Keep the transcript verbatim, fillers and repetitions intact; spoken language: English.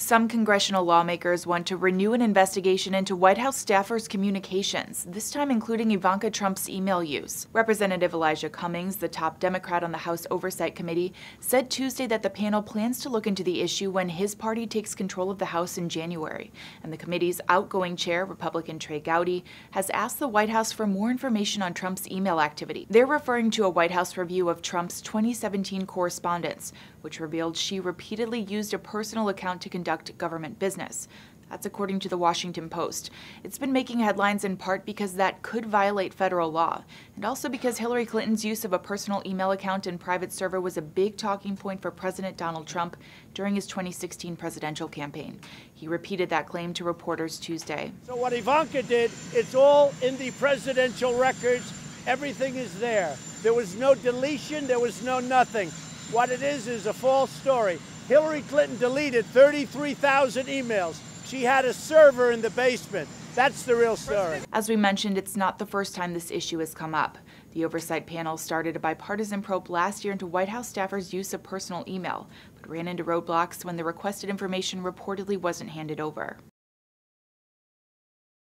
Some congressional lawmakers want to renew an investigation into White House staffers' communications, this time including Ivanka Trump's email use. Representative Elijah Cummings, the top Democrat on the House Oversight Committee, said Tuesday that the panel plans to look into the issue when his party takes control of the House in January. And the committee's outgoing chair, Republican Trey Gowdy, has asked the White House for more information on Trump's email activity. They're referring to a White House review of Trump's twenty seventeen correspondence, which revealed she repeatedly used a personal account to conduct government business. That's according to the Washington Post. It's been making headlines in part because that could violate federal law, and also because Hillary Clinton's use of a personal email account and private server was a big talking point for President Donald Trump during his twenty sixteen presidential campaign. He repeated that claim to reporters Tuesday. So what Ivanka did, it's all in the presidential records. Everything is there. There was no deletion. There was no nothing. What it is is a false story. Hillary Clinton deleted thirty-three thousand emails. She had a server in the basement. That's the real story. As we mentioned, it's not the first time this issue has come up. The oversight panel started a bipartisan probe last year into White House staffers' use of personal email, but ran into roadblocks when the requested information reportedly wasn't handed over.